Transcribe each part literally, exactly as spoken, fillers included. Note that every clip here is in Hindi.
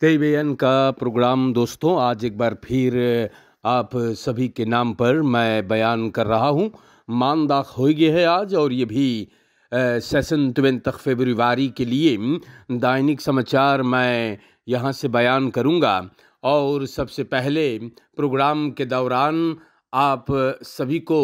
टीबीएन का प्रोग्राम दोस्तों आज एक बार फिर आप सभी के नाम पर मैं बयान कर रहा हूँ। मानदाख हो गई है आज और ये भी सेशन तेईस फरवरी के लिए दैनिक समाचार मैं यहाँ से बयान करूँगा। और सबसे पहले प्रोग्राम के दौरान आप सभी को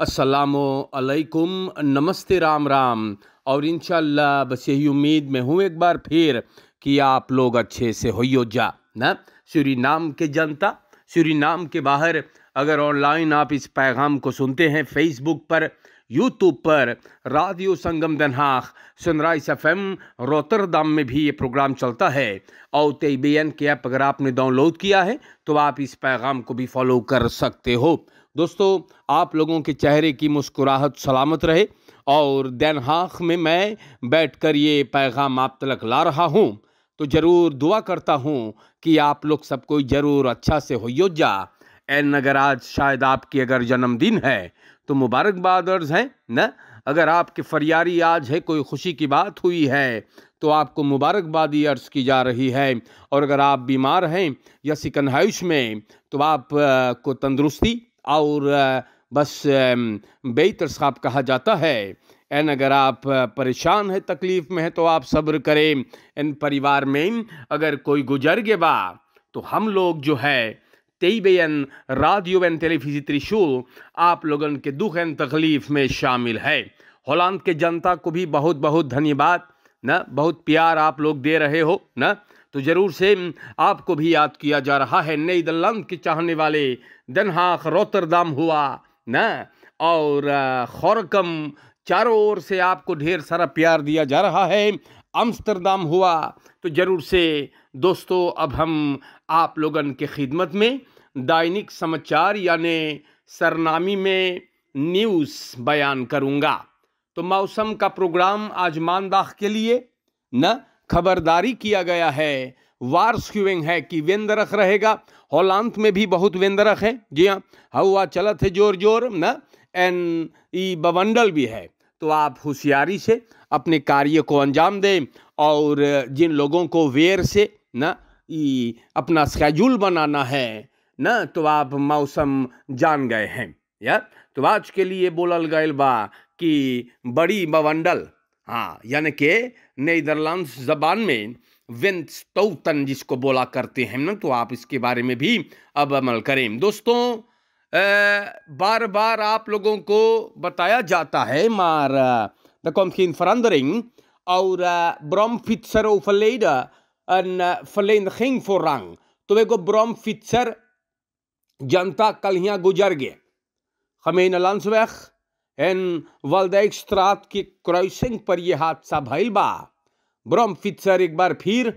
अस्सलामो अलैकुम, नमस्ते, राम राम। और इंशाल्लाह बस यही उम्मीद में हूँ एक बार फिर कि आप लोग अच्छे से होइयो जा ना। सुरीनाम के जनता, सुरीनाम के बाहर अगर ऑनलाइन आप इस पैगाम को सुनते हैं फेसबुक पर, यूट्यूब पर, radio Sangam Den Haag, Sunrise FM Rotterdam में भी ये प्रोग्राम चलता है। और टीबीएन के ऐप अगर आपने डाउनलोड किया है तो आप इस पैगाम को भी फॉलो कर सकते हो। दोस्तों आप लोगों के चेहरे की मुस्कुराहट सलामत रहे और दनहाख में मैं बैठकर ये पैगाम आप तक ला रहा हूँ, तो ज़रूर दुआ करता हूँ कि आप लोग सबको ज़रूर अच्छा से होइयो जा। एंड अगर आज शायद आपकी अगर जन्मदिन है तो मुबारकबाद अर्ज़ है न। अगर आपके फरियारी आज है, कोई खुशी की बात हुई है तो आपको मुबारकबादी अर्ज़ की जा रही है। और अगर आप बीमार हैं या सिकनहाइश में तो आप आ, को तंदुरुस्ती और आ, बस बेहतर साहब कहा जाता है। एंड अगर आप परेशान हैं, तकलीफ़ में हैं तो आप सब्र करें। एंड परिवार में अगर कोई गुजर गए बा तो हम लोग जो है टीबीएन रेडियो एंड टेलीविज़न त्रिशो आप लोगन के दुख एंड तकलीफ़ में शामिल है। हॉलैंड के जनता को भी बहुत बहुत धन्यवाद ना, बहुत प्यार आप लोग दे रहे हो ना, तो ज़रूर से आपको भी याद किया जा रहा है। नेदरलैंड के चाहने वाले दनहाख रोटरडाम हुआ ना, और खौरकम चारों ओर से आपको ढेर सारा प्यार दिया जा रहा है। एम्सटरडाम हुआ, तो ज़रूर से दोस्तों अब हम आप लोगन के खिदमत में दैनिक समाचार यानि सरनामी में न्यूज़ बयान करूँगा। तो मौसम का प्रोग्राम आज मानदाख के लिए न खबरदारी किया गया है, वार्स्क्यूइंग है कि वेंदरख रहेगा। हॉलैंड में भी बहुत वेंदरख है, जी हाँ, हवा चलत है जोर जोर न, एन ई बवंडल भी है। तो आप होशियारी से अपने कार्य को अंजाम दें। और जिन लोगों को वेर से न ई अपना स्केड्यूल बनाना है न, तो आप मौसम जान गए हैं या। तो आज के लिए बोलल गए बा कि बड़ी बवंडल, हाँ, यानी कि नेदरलैंड जबान में वेंस्टोतन जिसको बोला करते हैं ना, तो आप इसके बारे में भी अब अमल करें। दोस्तों बार बार आप लोगों को बताया जाता है मार द कॉम्फिन फरंदरिंग और ब्रह्मफितसर फलेड एन फलेन खिंग फो रंग। तो वे को ब्रह्मफितसर जनता कल यहाँ गुजर गए खमेन लंसवैख एन वल्दैक स्त्रात के क्रॉसिंग पर यह हादसा भइल बा। ब्रह्मफितसर एक बार फिर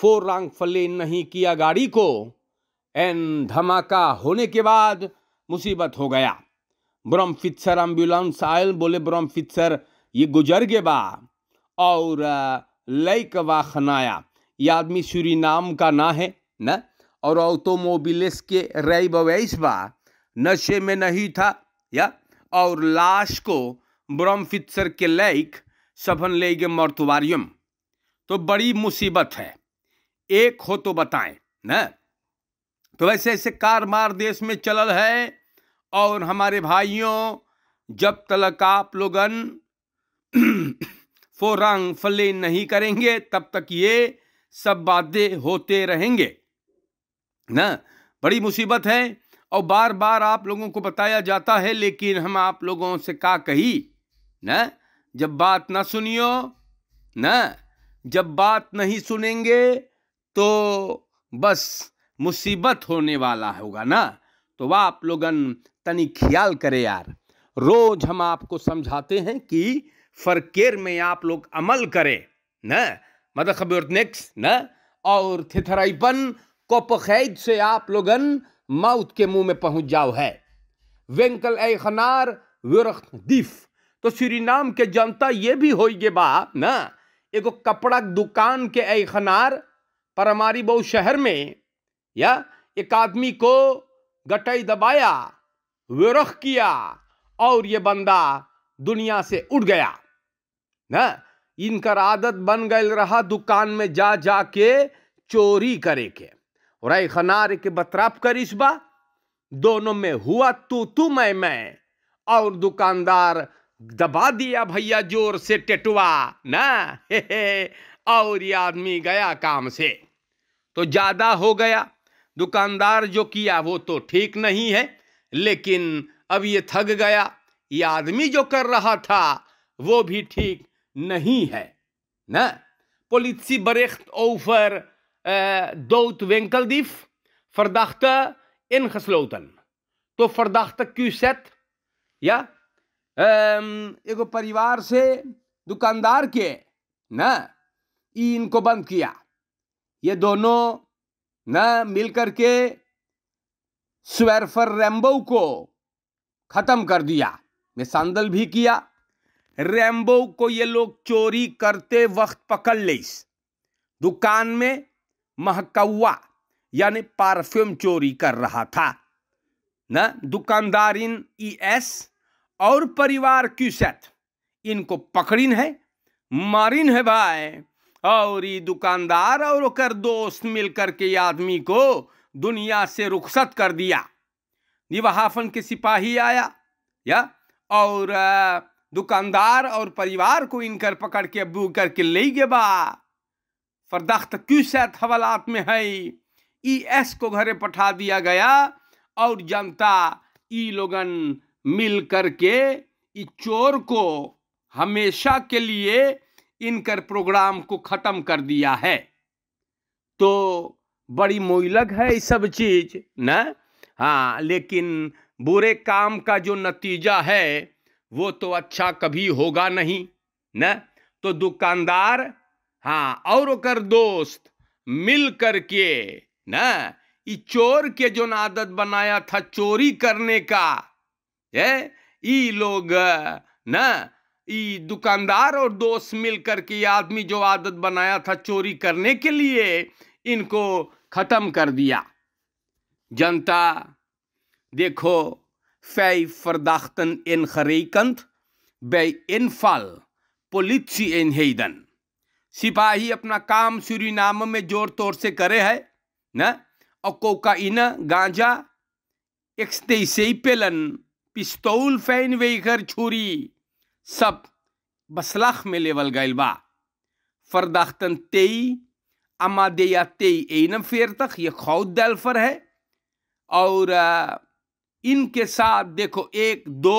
फोर रंग फलेन नहीं किया गाड़ी को, एन धमाका होने के बाद मुसीबत हो गया। ब्रह्मफितसर एम्बुलेंस आयल, बोले ब्रह्मफितसर ये गुजर गए बा और लैक वाखनाया। ये आदमी सुरीनाम का ना है न, और ऑटोमोबिलिस के रई बवैस बा, नशे में नहीं था या। और लाश को ब्रह्मफितसर के लैक सफन ले गए मर्तवारियम। तो बड़ी मुसीबत है, एक हो तो बताएं न। तो वैसे ऐसे कारमार देश में चलल है। और हमारे भाइयों, जब तक आप लोगन फोरंग फले नहीं करेंगे तब तक ये सब बातें होते रहेंगे ना, बड़ी मुसीबत है। और बार बार आप लोगों को बताया जाता है, लेकिन हम आप लोगों से का कही ना, जब बात ना सुनियो ना, जब बात नहीं सुनेंगे तो बस मुसीबत होने वाला होगा ना। तो वह आप लोगन तनी ख्याल करे यार। रोज हम आपको समझाते हैं कि फरकेर में आप लोग अमल करें ना, मतलब खबर नेक्स ना। और थिथराइपन कोपखैद से आप लोगन मौत के मुंह में पहुंच जाओ है। वेंकल ए खनार विरख दीफ। तो सुरीनाम के जनता ये भी हो गए बा ना, एगो कपड़ा दुकान के ए खनार परमारी बहु शहर में या एक आदमी को गटई दबाया, विरख किया और ये बंदा दुनिया से उड़ गया ना। इनका आदत बन गई रहा दुकान में जा जा के चोरी करे के और खनार के बतराप करिश बा। दोनों में हुआ तू तू मैं मैं और दुकानदार दबा दिया भैया जोर से टेटुआ ना हे हे, और ये आदमी गया काम से तो ज़्यादा हो गया। दुकानदार जो किया वो तो ठीक नहीं है, लेकिन अब ये थक गया। ये आदमी जो कर रहा था वो भी ठीक नहीं है ना। politie bericht over uh, dood winkeldief, verdachte ingesloten. तो verdachte Q Z, या um, एगो परिवार से दुकानदार के ना इनको बंद किया। ये दोनों ना मिलकर के स्वर्फर रेम्बो को ख़त्म कर दिया, निशानदल भी किया। रेम्बो को ये लोग चोरी करते वक्त पकड़ लेस, दुकान में महकवा यानी पारफ्यूम चोरी कर रहा था ना। दुकानदार इन ई एस और परिवार क्यूसेट इनको पकड़िन है, मारिन है भाई। और ये दुकानदार और ओकर दोस्त मिलकर के आदमी को दुनिया से रुखसत कर दिया। निवाहाफन के सिपाही आया या और आ, दुकानदार और परिवार को इनकर पकड़ के अबू करके ले गए बा। फरदाख्त क्यूसेट हवालात में है, ई एस को घरे पठा दिया गया। और जनता ई लोगन मिल करके ई चोर को हमेशा के लिए इनकर प्रोग्राम को ख़त्म कर दिया है। तो बड़ी मोइलग है ये सब चीज़ ना। हाँ, लेकिन बुरे काम का जो नतीजा है वो तो अच्छा कभी होगा नहीं ना। तो दुकानदार हाँ और ओकर दोस्त मिल कर के ना ई चोर के जो आदत बनाया था चोरी करने का, ये ई लोग ना ई दुकानदार और दोस्त मिल कर के आदमी जो आदत बनाया था चोरी करने के लिए इनको ख़त्म कर दिया। जनता देखो, vijf verdachten ingerekend bij inval politie-eenheden. सिपाही अपना काम सुरीनाम में जोर तोर से करे है ना। और कोकाइन, गांजा, एक्सटेसेपेलन, पिस्तौल, फैन वेकर, छुरी सब बसलाख में लेवल गए बा। फरदाख्तन तेई अमादेया तेई एनम फेर तक ये खौद दलफर है। और इनके साथ देखो एक दो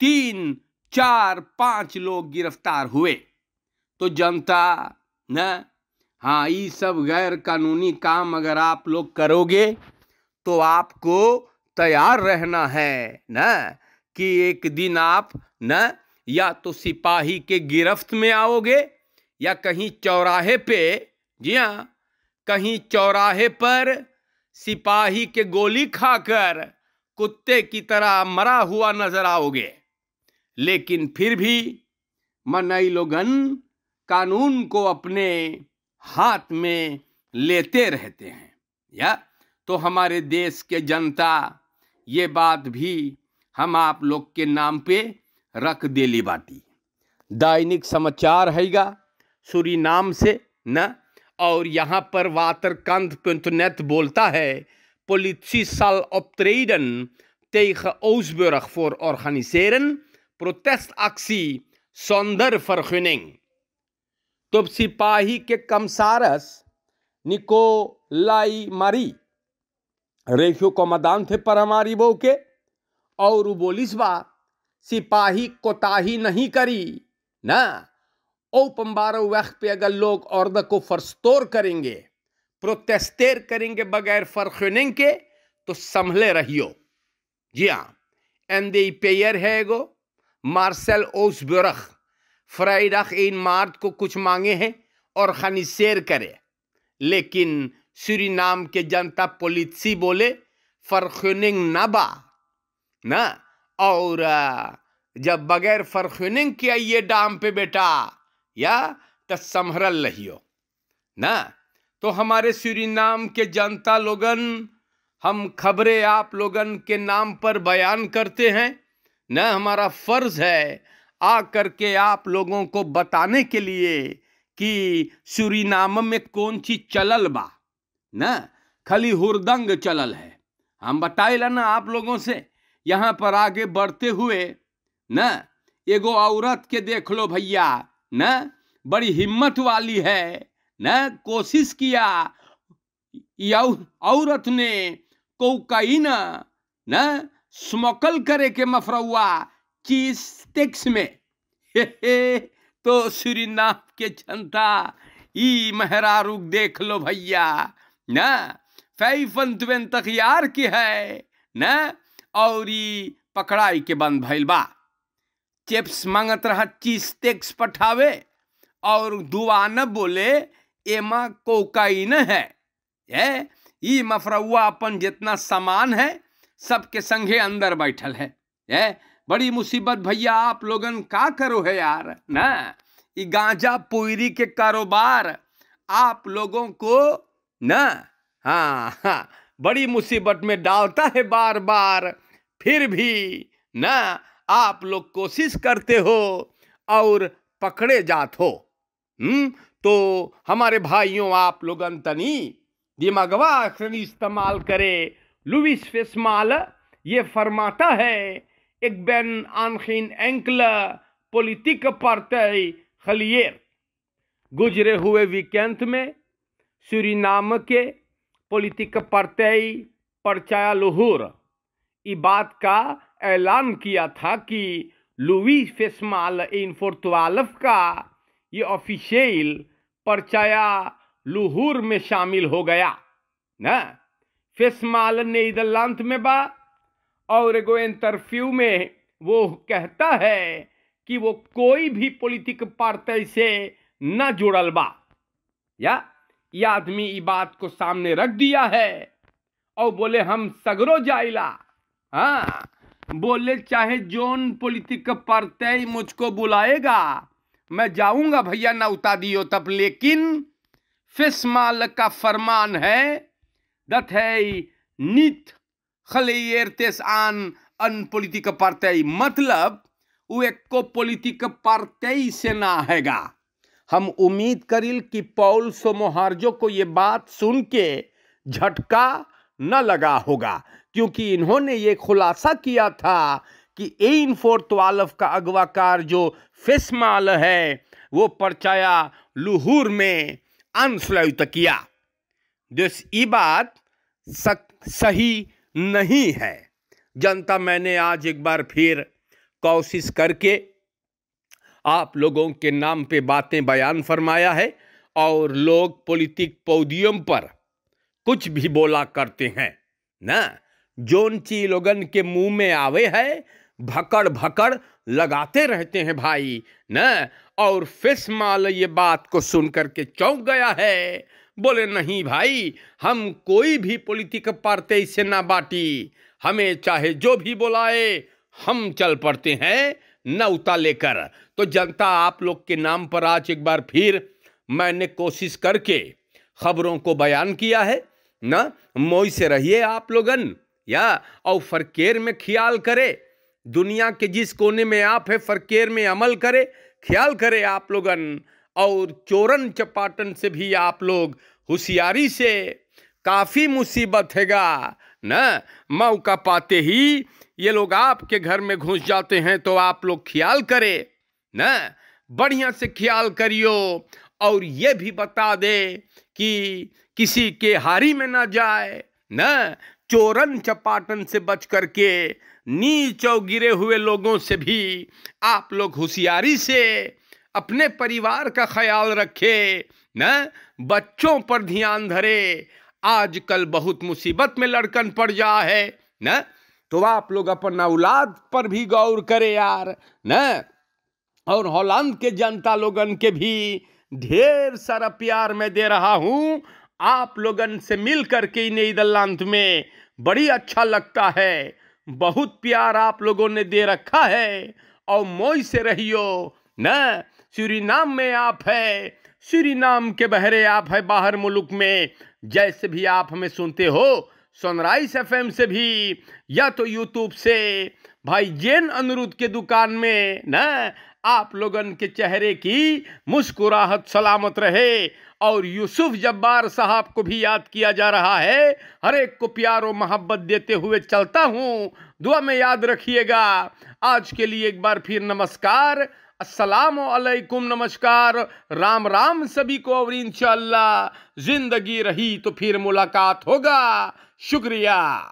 तीन चार पांच लोग गिरफ्तार हुए। तो जनता ना हाँ ये सब गैर कानूनी काम अगर आप लोग करोगे तो आपको तैयार रहना है ना कि एक दिन आप ना या तो सिपाही के गिरफ्त में आओगे या कहीं चौराहे पे, जी हाँ कहीं चौराहे पर सिपाही के गोली खाकर कुत्ते की तरह मरा हुआ नजर आओगे। लेकिन फिर भी मनई लोगन कानून को अपने हाथ में लेते रहते हैं या। तो हमारे देश के जनता ये बात भी हम आप लोग के नाम पे रख देली बाटी। दैनिक समाचार हैगा सुरीनाम से ना। और यहाँ पर वातरकंद पंतनेत बोलता है politie zal optreden tegen Oostburg voor organiseren protestactie zonder vergunning. तो सिपाही के कमसारस निकोलाई मारी रेखियो कमादान थे पर हमारी बो के और बोलिसवा सिपाही कोताही नहीं करी ना। ओपन बारो वक्त पे अगर लोग औरद को फरस्तोर करेंगे, प्रोटेस्टेर करेंगे बगैर फरखनिंग के, तो संभले रहियो। जी हाँ, एन दी पेयर है एगो मार्शल ओसब्रख फ्राइडख इन मार्च को कुछ मांगे हैं और खनिसेर करे। लेकिन सुरीनाम के जनता पोलिसी बोले फरखनिंग ना बा ना। और जब बगैर फरखनिंग के आइए डाम पे बेटा या तो संभरल रहियो ना। तो हमारे सुरीनाम के जनता लोगन, हम खबरें आप लोगन के नाम पर बयान करते हैं न। हमारा फ़र्ज़ है आ करके आप लोगों को बताने के लिए कि सुरीनाम में कौन चीज चलल बा ना, खाली हुरदंग चलल है। हम बताइला ना आप लोगों से। यहाँ पर आगे बढ़ते हुए ना एगो औरत के देख लो भैया ना, बड़ी हिम्मत वाली है ना, कोशिश किया औरत ने कोकाइन ना स्मोकल करे के मफरुआ चीज टेक्स में। हे हे, तो सुरीनाम के जनता ई महरा रुख देख लो भैया ना, फैफन तक यार की है ना, और ई पकड़ाई के बंद भइल बा। चिप्स मांगत रहा, चीज टेक्स पठावे और दुआन बोले एमा कोकाइन है। ये ई मफरुआ अपन जितना सामान है सबके संगे अंदर बैठल है। ये बड़ी मुसीबत भैया, आप लोगन का करो है यार ना। ये गांजा पोइरी के कारोबार आप लोगों को ना, हाँ हाँ, बड़ी मुसीबत में डालता है बार बार। फिर भी ना आप लोग कोशिश करते हो और पकड़े जात हो। हम्म, तो हमारे भाइयों आप लोगन तनी दिमागवा इस्तेमाल करे। लुइस फिशमाल ये फरमाता है, एक बैन आनखीन एंकला पोलिटिक पार्टी खलियर। गुजरे हुए वीकेंड में सुरीनाम के पोलिटिक पार्टी परचाया लहूर ई बात का ऐलान किया था कि लुइस फिशमाल इन फोर्तवालफ का ये ऑफिशियल परचाया लहूर में शामिल हो गया ना। फिशमाल नेदरलैंड में बा और एगो इंटरव्यू में वो कहता है कि वो कोई भी पॉलिटिक पार्टी से न जुड़ल बा। या ये आदमी इस बात को सामने रख दिया है और बोले हम सगरो जाइला। हाँ, बोले चाहे जोन पॉलिटिक पार्टी मुझको बुलाएगा मैं जाऊंगा भैया, ना उता दियो तब। लेकिन फिशमाल का फरमान है दत है नित खलेर तेस आन अन पोलिटिक पार्टी, मतलब वो एक को पोलिटिक पार्टी से ना हैगा। हम उम्मीद करिल कि पॉल सोमोहार्जो को ये बात सुन के झटका न लगा होगा, क्योंकि इन्होंने ये खुलासा किया था कि एन फोर्थ वालफ का अगवाकार जो फिशमाल है वो परचाया लहूर में अनसुलत किया। दिस ये बात सही नहीं है जनता। मैंने आज एक बार फिर कोशिश करके आप लोगों के नाम पे बातें बयान फरमाया है, और लोग पॉलिटिक पोडियम पर कुछ भी बोला करते हैं ना। जोन ची लोगन के मुंह में आवे है भकड़ भकड़ लगाते रहते हैं भाई ना। और फिशमाल ये बात को सुन करके चौंक गया है, बोले नहीं भाई, हम कोई भी पॉलिटिक पार्टी से ना बाटी, हमें चाहे जो भी बुलाए हम चल पड़ते हैं नौता लेकर। तो जनता आप लोग के नाम पर आज एक बार फिर मैंने कोशिश करके खबरों को बयान किया है ना। मोई से रहिए आप लोगन या, और फरकेर में ख्याल करे, दुनिया के जिस कोने में आप है फरकेर में अमल करे, ख्याल करे आप लोगन। और चोरन चपाटन से भी आप लोग होशियारी से, काफ़ी मुसीबत हैगा ना। मौका पाते ही ये लोग आपके घर में घुस जाते हैं, तो आप लोग ख्याल करें ना, बढ़िया से ख्याल करियो। और ये भी बता दे कि किसी के हारी में ना जाए ना। चोरन चपाटन से बच करके नीच और गिरे हुए लोगों से भी आप लोग होशियारी से अपने परिवार का ख्याल रखे ना, बच्चों पर ध्यान धरे। आजकल बहुत मुसीबत में लड़कन पड़ जा है ना, तो आप लोग अपन औलाद पर भी गौर करे यार ना। और हॉलैंड के जनता लोगन के भी ढेर सारा प्यार मैं दे रहा हूँ। आप लोगन से मिल करके नेदरलैंड में बड़ी अच्छा लगता है, बहुत प्यार आप लोगों ने दे रखा है। और मौज से रहियो ना। सुरीनाम में आप है, सुरीनाम के बहरे आप है बाहर मुल्क में, जैसे भी आप हमें सुनते हो सनराइस एफएम से भी या तो यूट्यूब से, भाई जैन अमरूद के दुकान में ना आप लोगन के चेहरे की मुस्कुराहट सलामत रहे। और यूसुफ जब्बार साहब को भी याद किया जा रहा है, हर एक को प्यार और मोहब्बत देते हुए चलता हूँ, दुआ में याद रखिएगा। आज के लिए एक बार फिर नमस्कार, अस्सलाम वालेकुम, नमस्कार, राम राम सभी को। और इंशाअल्लाह ज़िंदगी रही तो फिर मुलाकात होगा। शुक्रिया।